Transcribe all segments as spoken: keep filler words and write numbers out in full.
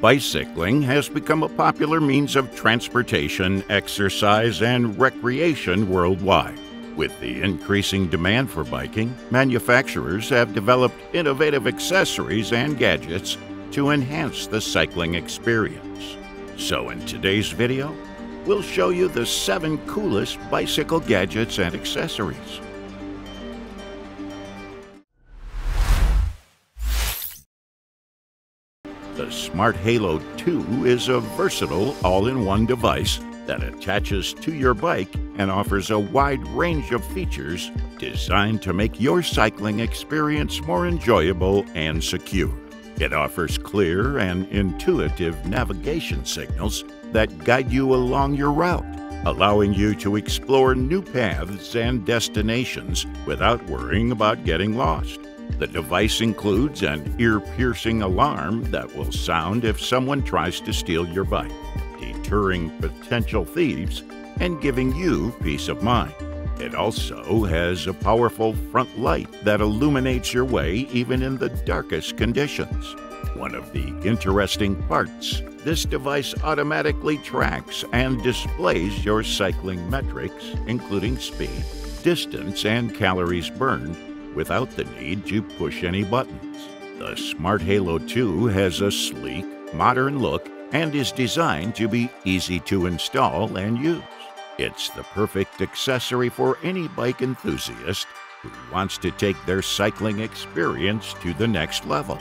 Bicycling has become a popular means of transportation, exercise, and recreation worldwide. With the increasing demand for biking, manufacturers have developed innovative accessories and gadgets to enhance the cycling experience. So in today's video, we'll show you the seven coolest bicycle gadgets and accessories. The Smart Halo two is a versatile all-in-one device that attaches to your bike and offers a wide range of features designed to make your cycling experience more enjoyable and secure. It offers clear and intuitive navigation signals that guide you along your route, allowing you to explore new paths and destinations without worrying about getting lost. The device includes an ear-piercing alarm that will sound if someone tries to steal your bike, deterring potential thieves and giving you peace of mind. It also has a powerful front light that illuminates your way even in the darkest conditions. One of the interesting parts, this device automatically tracks and displays your cycling metrics, including speed, distance, and calories burned, without the need to push any buttons. The Smart Halo two has a sleek, modern look and is designed to be easy to install and use. It's the perfect accessory for any bike enthusiast who wants to take their cycling experience to the next level.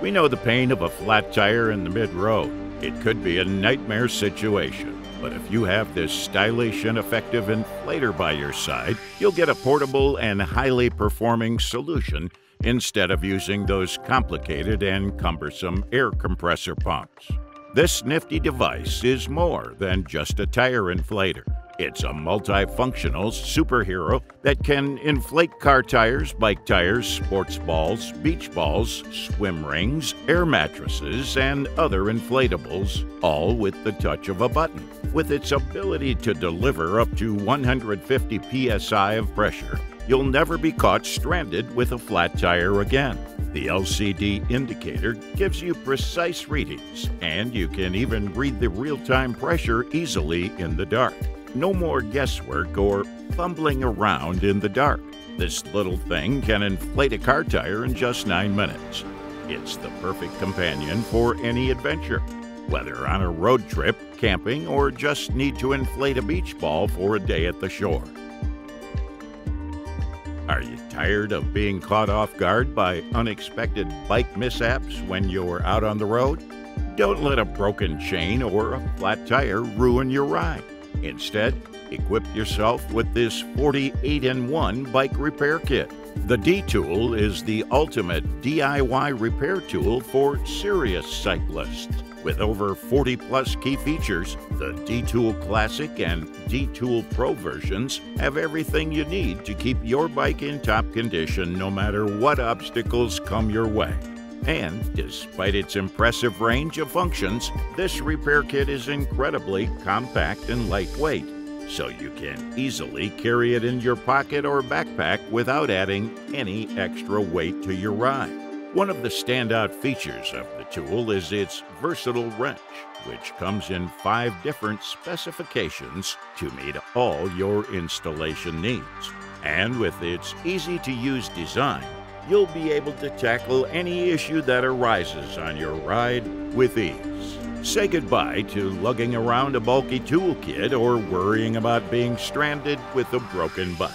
We know the pain of a flat tire in the mid-road. It could be a nightmare situation, but if you have this stylish and effective inflator by your side, you'll get a portable and highly performing solution instead of using those complicated and cumbersome air compressor pumps. This nifty device is more than just a tire inflator. It's a multifunctional superhero that can inflate car tires, bike tires, sports balls, beach balls, swim rings, air mattresses, and other inflatables, all with the touch of a button. With its ability to deliver up to one hundred fifty P S I of pressure, you'll never be caught stranded with a flat tire again. The L C D indicator gives you precise readings, and you can even read the real-time pressure easily in the dark. No more guesswork or fumbling around in the dark. This little thing can inflate a car tire in just nine minutes. It's the perfect companion for any adventure, whether on a road trip, camping, or just need to inflate a beach ball for a day at the shore. Are you tired of being caught off guard by unexpected bike mishaps when you're out on the road? Don't let a broken chain or a flat tire ruin your ride. Instead, equip yourself with this forty-eight in one bike repair kit. The D-Tool is the ultimate D I Y repair tool for serious cyclists. With over forty plus key features, the D-Tool Classic and D-Tool Pro versions have everything you need to keep your bike in top condition no matter what obstacles come your way. And despite its impressive range of functions, this repair kit is incredibly compact and lightweight, so you can easily carry it in your pocket or backpack without adding any extra weight to your ride. One of the standout features of the tool is its versatile wrench, which comes in five different specifications to meet all your installation needs. And with its easy-to-use design, you'll be able to tackle any issue that arises on your ride with ease. Say goodbye to lugging around a bulky toolkit or worrying about being stranded with a broken bike.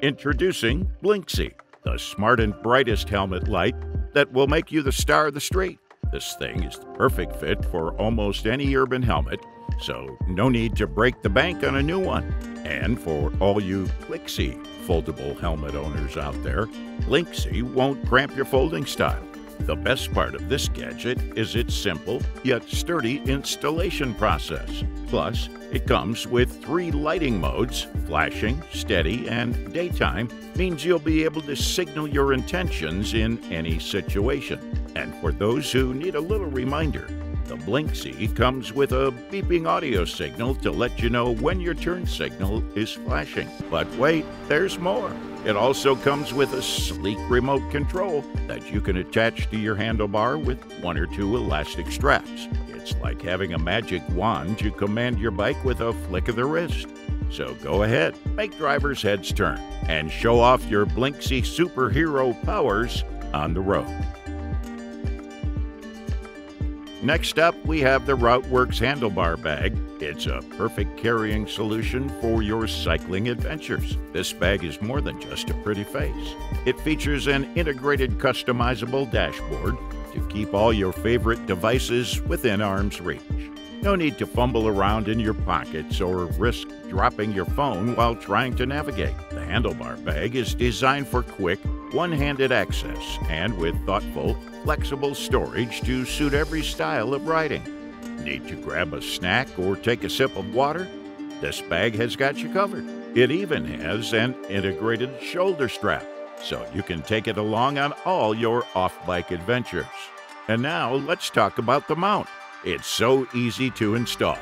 Introducing Blinksy, the smart and brightest helmet light that will make you the star of the street. This thing is the perfect fit for almost any urban helmet, so no need to break the bank on a new one. And for all you Blinksy foldable helmet owners out there, Blinksy won't cramp your folding style. The best part of this gadget is its simple yet sturdy installation process. Plus, it comes with three lighting modes. Flashing, steady, and daytime means you'll be able to signal your intentions in any situation. And for those who need a little reminder, The Blinksy comes with a beeping audio signal to let you know when your turn signal is flashing. But wait, there's more! It also comes with a sleek remote control that you can attach to your handlebar with one or two elastic straps. It's like having a magic wand to command your bike with a flick of the wrist. So go ahead, make drivers' heads turn, and show off your Blinksy superhero powers on the road. Next up, we have the RouteWorks handlebar bag. It's a perfect carrying solution for your cycling adventures. This bag is more than just a pretty face. It features an integrated customizable dashboard to keep all your favorite devices within arm's reach. No need to fumble around in your pockets or risk dropping your phone while trying to navigate. The handlebar bag is designed for quick, one-handed access and with thoughtful, flexible storage to suit every style of riding. Need to grab a snack or take a sip of water? This bag has got you covered. It even has an integrated shoulder strap, so you can take it along on all your off-bike adventures. And now let's talk about the mount. It's so easy to install.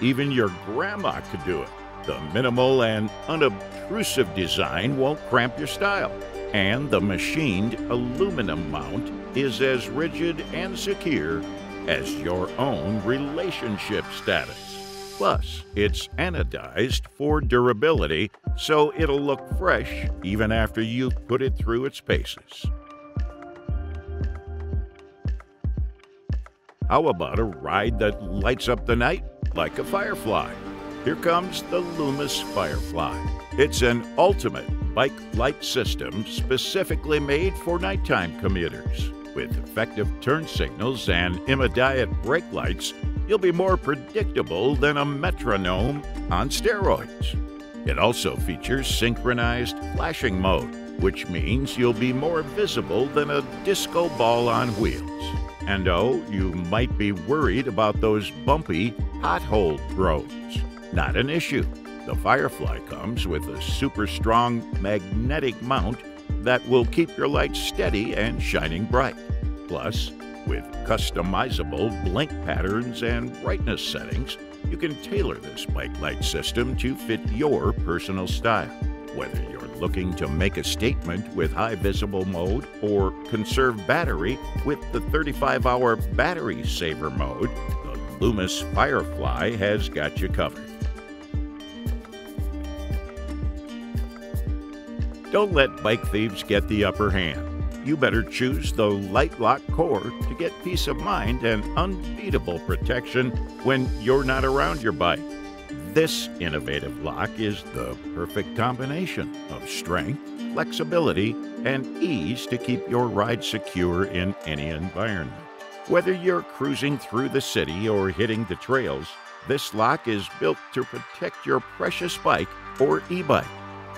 Even your grandma could do it. The minimal and unobtrusive design won't cramp your style. And the machined aluminum mount is as rigid and secure as your own relationship status. Plus, it's anodized for durability, so it'll look fresh even after you put it through its paces. How about a ride that lights up the night like a firefly? Here comes the Lumos Firefly. It's an ultimate bike light system specifically made for nighttime commuters. With effective turn signals and immediate brake lights, you'll be more predictable than a metronome on steroids. It also features synchronized flashing mode, which means you'll be more visible than a disco ball on wheels. And oh, you might be worried about those bumpy pothole roads. Not an issue. The Firefly comes with a super strong magnetic mount that will keep your lights steady and shining bright. Plus, with customizable blink patterns and brightness settings, you can tailor this bike light system to fit your personal style. Whether you're looking to make a statement with high visible mode or conserve battery with the thirty-five hour battery saver mode, the Lumos Firefly has got you covered. Don't let bike thieves get the upper hand. You better choose the LITELOK Core to get peace of mind and unbeatable protection when you're not around your bike. This innovative lock is the perfect combination of strength, flexibility, and ease to keep your ride secure in any environment. Whether you're cruising through the city or hitting the trails, this lock is built to protect your precious bike or e-bike.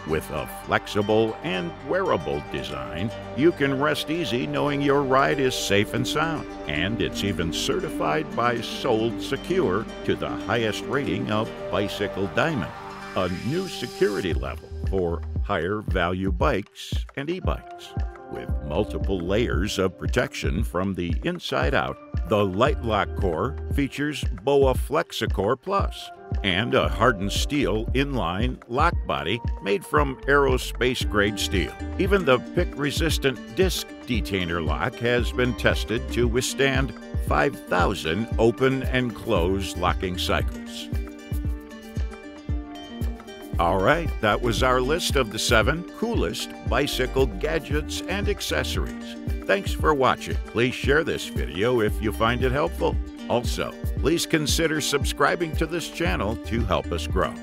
With a flexible and wearable design, you can rest easy knowing your ride is safe and sound. And it's even certified by Sold Secure to the highest rating of Bicycle Diamond, a new security level for higher value bikes and e-bikes. With multiple layers of protection from the inside out, the LITELOK Core features B O A FlexiCore Plus and a hardened steel inline lock body made from aerospace-grade steel. Even the pick-resistant disc detainer lock has been tested to withstand five thousand open and close locking cycles. All right, that was our list of the seven coolest bicycle gadgets and accessories. Thanks for watching. Please share this video if you find it helpful. Also, please consider subscribing to this channel to help us grow.